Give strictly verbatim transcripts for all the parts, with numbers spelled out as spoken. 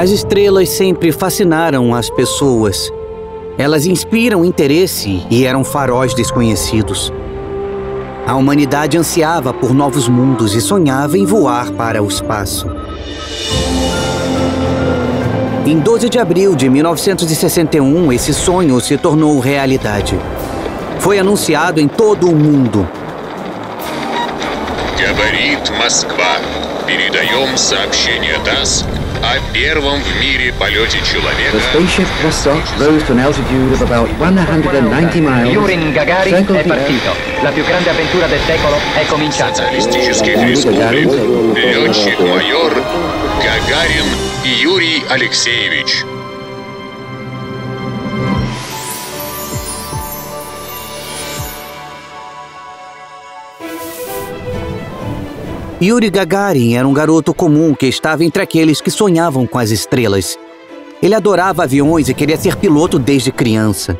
As estrelas sempre fascinaram as pessoas. Elas inspiram interesse e eram faróis desconhecidos. A humanidade ansiava por novos mundos e sonhava em voar para o espaço. Em doze de abril de mil novecentos e sessenta e um, esse sonho se tornou realidade. Foi anunciado em todo o mundo. Говорит Москва. Передаем сообщение ТАСС о первом в мире полете человека. The spaceship Vostok rose to an altitude of about one hundred ninety miles. Yuri Gagarin è partito. La più grande avventura del secolo è cominciata. Летчик-майор Гагарин Юрий Алексеевич. Yuri Gagarin era um garoto comum que estava entre aqueles que sonhavam com as estrelas. Ele adorava aviões e queria ser piloto desde criança.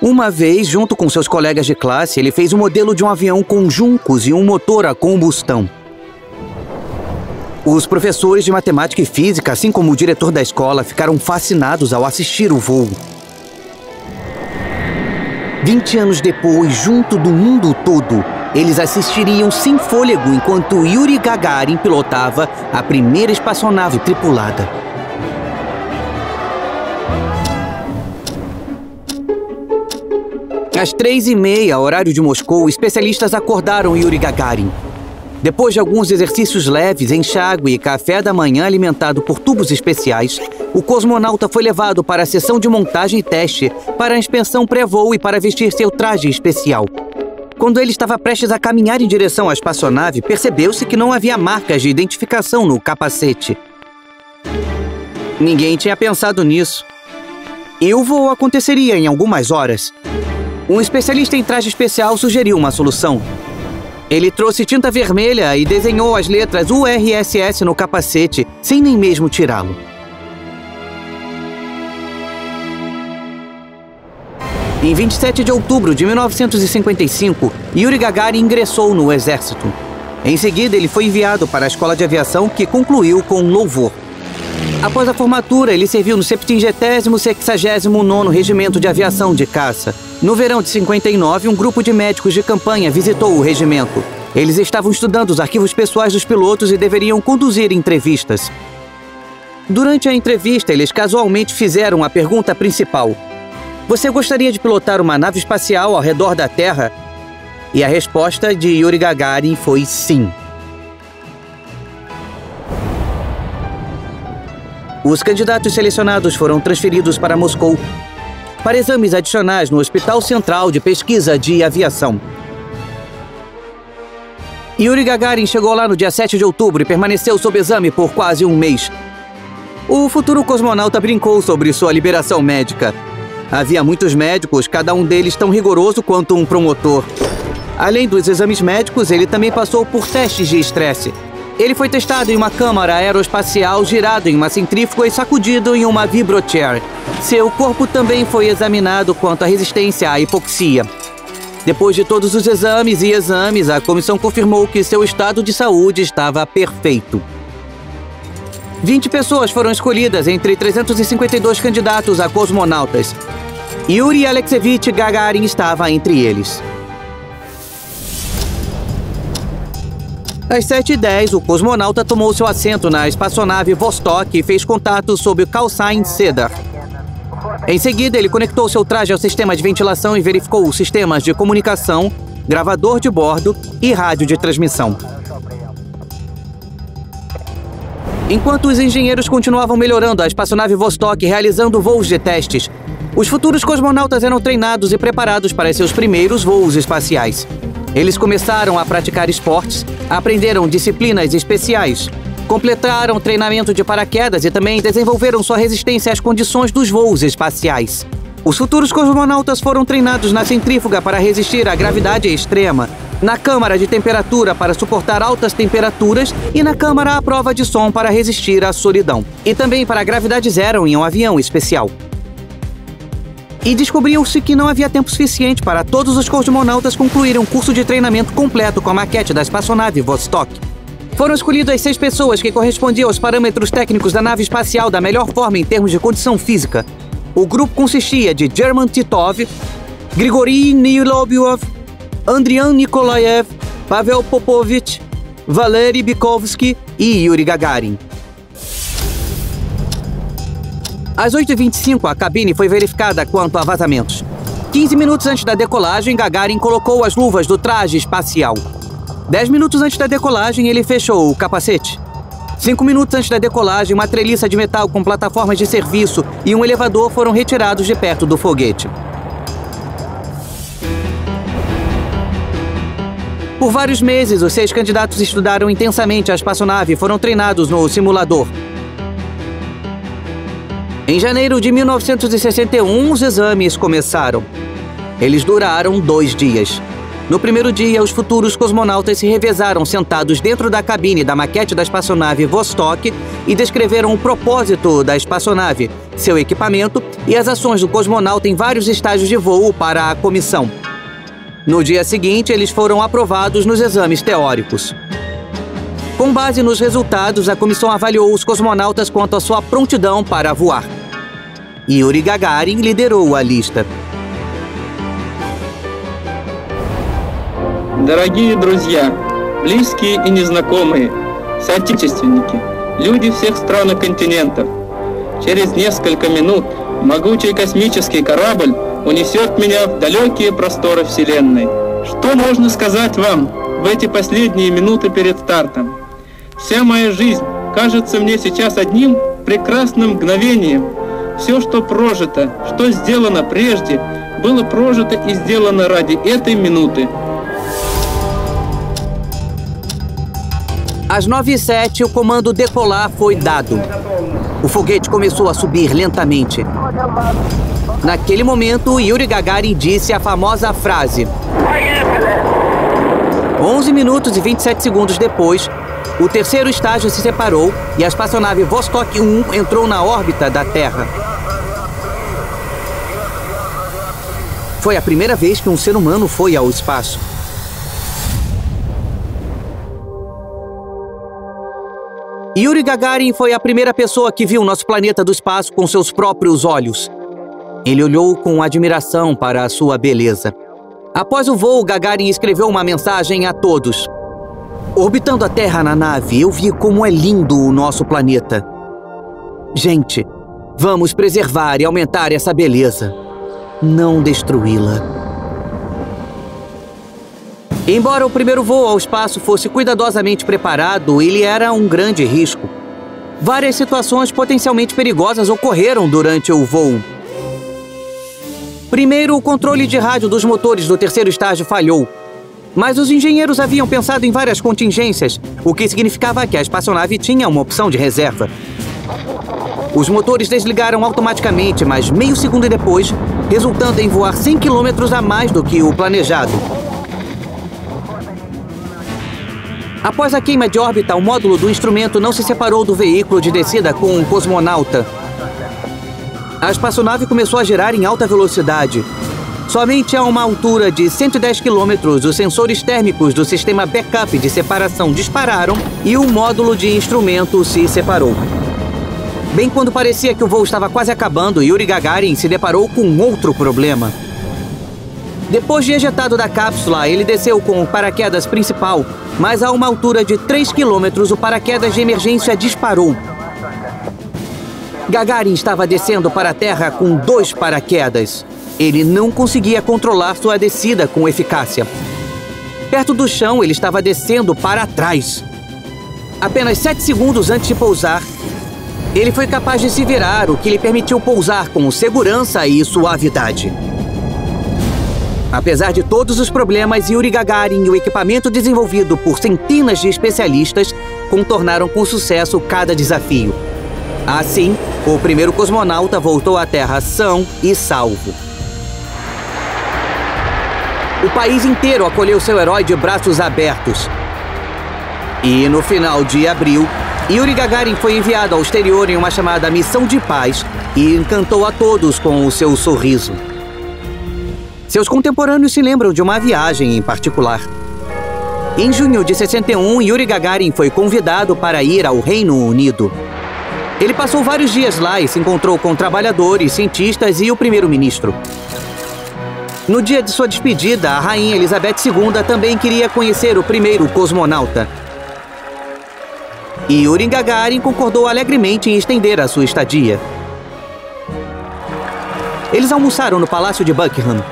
Uma vez, junto com seus colegas de classe, ele fez um modelo de um avião com juncos e um motor a combustão. Os professores de matemática e física, assim como o diretor da escola, ficaram fascinados ao assistir o voo. vinte anos depois, junto do mundo todo, eles assistiriam sem fôlego enquanto Yuri Gagarin pilotava a primeira espaçonave tripulada. Às três e meia, horário de Moscou, especialistas acordaram Yuri Gagarin. Depois de alguns exercícios leves, enxágue e café da manhã alimentado por tubos especiais, o cosmonauta foi levado para a seção de montagem e teste, para a inspeção pré-voo e para vestir seu traje especial. Quando ele estava prestes a caminhar em direção à espaçonave, percebeu-se que não havia marcas de identificação no capacete. Ninguém tinha pensado nisso. E o voo aconteceria em algumas horas. Um especialista em traje especial sugeriu uma solução. Ele trouxe tinta vermelha e desenhou as letras U R S S no capacete, sem nem mesmo tirá-lo. Em vinte e sete de outubro de mil novecentos e cinquenta e cinco, Yuri Gagarin ingressou no exército. Em seguida, ele foi enviado para a escola de aviação, que concluiu com louvor. Após a formatura, ele serviu no septuagésimo sexagésimo nono Regimento de Aviação de Caça. No verão de cinquenta e nove, um grupo de médicos de campanha visitou o regimento. Eles estavam estudando os arquivos pessoais dos pilotos e deveriam conduzir entrevistas. Durante a entrevista, eles casualmente fizeram a pergunta principal: você gostaria de pilotar uma nave espacial ao redor da Terra? E a resposta de Yuri Gagarin foi sim. Os candidatos selecionados foram transferidos para Moscou para exames adicionais no Hospital Central de Pesquisa de Aviação. Yuri Gagarin chegou lá no dia sete de outubro e permaneceu sob exame por quase um mês. O futuro cosmonauta brincou sobre sua liberação médica. Havia muitos médicos, cada um deles tão rigoroso quanto um promotor. Além dos exames médicos, ele também passou por testes de estresse. Ele foi testado em uma câmara aeroespacial, girado em uma centrífuga e sacudido em uma vibrochair. Seu corpo também foi examinado quanto à resistência à hipoxia. Depois de todos os exames e exames, a comissão confirmou que seu estado de saúde estava perfeito. vinte pessoas foram escolhidas entre trezentos e cinquenta e dois candidatos a cosmonautas. Yuri Alexeyevich Gagarin estava entre eles. Às sete e dez, o cosmonauta tomou seu assento na espaçonave Vostok e fez contato sob o call sign Cedar. Em seguida, ele conectou seu traje ao sistema de ventilação e verificou os sistemas de comunicação, gravador de bordo e rádio de transmissão. Enquanto os engenheiros continuavam melhorando a espaçonave Vostok e realizando voos de testes, os futuros cosmonautas eram treinados e preparados para seus primeiros voos espaciais. Eles começaram a praticar esportes, aprenderam disciplinas especiais, completaram treinamento de paraquedas e também desenvolveram sua resistência às condições dos voos espaciais. Os futuros cosmonautas foram treinados na centrífuga para resistir à gravidade extrema, na câmara de temperatura para suportar altas temperaturas e na câmara à prova de som para resistir à solidão. E também para a gravidade zero em um avião especial. E descobriu-se que não havia tempo suficiente para todos os cosmonautas concluírem um curso de treinamento completo com a maquete da espaçonave Vostok. Foram escolhidas seis pessoas que correspondiam aos parâmetros técnicos da nave espacial da melhor forma em termos de condição física. O grupo consistia de German Titov, Grigori Nilobiov, Andrian Nikolaev, Pavel Popovich, Valery Bikovsky e Yuri Gagarin. Às oito e vinte e cinco, a cabine foi verificada quanto a vazamentos. quinze minutos antes da decolagem, Gagarin colocou as luvas do traje espacial. dez minutos antes da decolagem, ele fechou o capacete. cinco minutos antes da decolagem, uma treliça de metal com plataformas de serviço e um elevador foram retirados de perto do foguete. Por vários meses, os seis candidatos estudaram intensamente a espaçonave e foram treinados no simulador. Em janeiro de mil novecentos e sessenta e um, os exames começaram. Eles duraram dois dias. No primeiro dia, os futuros cosmonautas se revezaram sentados dentro da cabine da maquete da espaçonave Vostok e descreveram o propósito da espaçonave, seu equipamento e as ações do cosmonauta em vários estágios de voo para a comissão. No dia seguinte, eles foram aprovados nos exames teóricos. Com base nos resultados, a comissão avaliou os cosmonautas quanto à sua prontidão para voar. Yuri Gagarin liderou a lista. Дорогие друзья, близкие и незнакомые, соотечественники, люди всех стран и континентов, через несколько минут могучий космический корабль унесет меня в далекие просторы Вселенной. Что можно сказать вам в эти последние минуты перед стартом? Вся моя жизнь кажется мне сейчас одним прекрасным мгновением. Все, что прожито, что сделано прежде, было прожито и сделано ради этой минуты. Às nove e sete, o comando decolar foi dado. O foguete começou a subir lentamente. Naquele momento, Yuri Gagarin disse a famosa frase. onze minutos e vinte e sete segundos depois, o terceiro estágio se separou e a espaçonave Vostok um entrou na órbita da Terra. Foi a primeira vez que um ser humano foi ao espaço. Yuri Gagarin foi a primeira pessoa que viu nosso planeta do espaço com seus próprios olhos. Ele olhou com admiração para a sua beleza. Após o voo, Gagarin escreveu uma mensagem a todos. Orbitando a Terra na nave, eu vi como é lindo o nosso planeta. Gente, vamos preservar e aumentar essa beleza. Não destruí-la. Embora o primeiro voo ao espaço fosse cuidadosamente preparado, ele era um grande risco. Várias situações potencialmente perigosas ocorreram durante o voo. Primeiro, o controle de rádio dos motores do terceiro estágio falhou. Mas os engenheiros haviam pensado em várias contingências, o que significava que a espaçonave tinha uma opção de reserva. Os motores desligaram automaticamente, mas meio segundo depois, resultando em voar cem quilômetros a mais do que o planejado. Após a queima de órbita, o módulo do instrumento não se separou do veículo de descida com o cosmonauta. A espaçonave começou a girar em alta velocidade. Somente a uma altura de cento e dez quilômetros, os sensores térmicos do sistema backup de separação dispararam e o módulo de instrumento se separou. Bem quando parecia que o voo estava quase acabando, Yuri Gagarin se deparou com outro problema. Depois de ejetado da cápsula, ele desceu com o paraquedas principal, mas a uma altura de três quilômetros, o paraquedas de emergência disparou. Gagarin estava descendo para a Terra com dois paraquedas. Ele não conseguia controlar sua descida com eficácia. Perto do chão, ele estava descendo para trás. Apenas sete segundos antes de pousar, ele foi capaz de se virar, o que lhe permitiu pousar com segurança e suavidade. Apesar de todos os problemas, Yuri Gagarin e o equipamento desenvolvido por centenas de especialistas contornaram com sucesso cada desafio. Assim, o primeiro cosmonauta voltou à Terra são e salvo. O país inteiro acolheu seu herói de braços abertos. E no final de abril, Yuri Gagarin foi enviado ao exterior em uma chamada Missão de Paz e encantou a todos com o seu sorriso. Seus contemporâneos se lembram de uma viagem em particular. Em junho de sessenta e um, Yuri Gagarin foi convidado para ir ao Reino Unido. Ele passou vários dias lá e se encontrou com trabalhadores, cientistas e o primeiro-ministro. No dia de sua despedida, a rainha Elizabeth segunda também queria conhecer o primeiro cosmonauta. E Yuri Gagarin concordou alegremente em estender a sua estadia. Eles almoçaram no Palácio de Buckingham.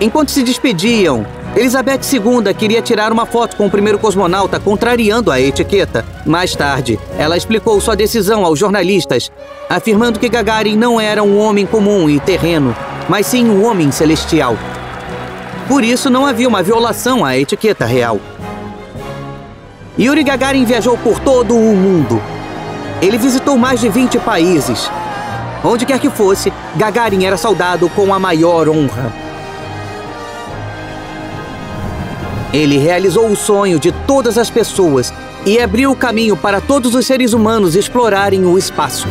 Enquanto se despediam, Elizabeth segunda queria tirar uma foto com o primeiro cosmonauta, contrariando a etiqueta. Mais tarde, ela explicou sua decisão aos jornalistas, afirmando que Gagarin não era um homem comum e terreno, mas sim um homem celestial. Por isso, não havia uma violação à etiqueta real. Yuri Gagarin viajou por todo o mundo. Ele visitou mais de vinte países. Onde quer que fosse, Gagarin era saudado com a maior honra. Ele realizou o sonho de todas as pessoas e abriu o caminho para todos os seres humanos explorarem o espaço.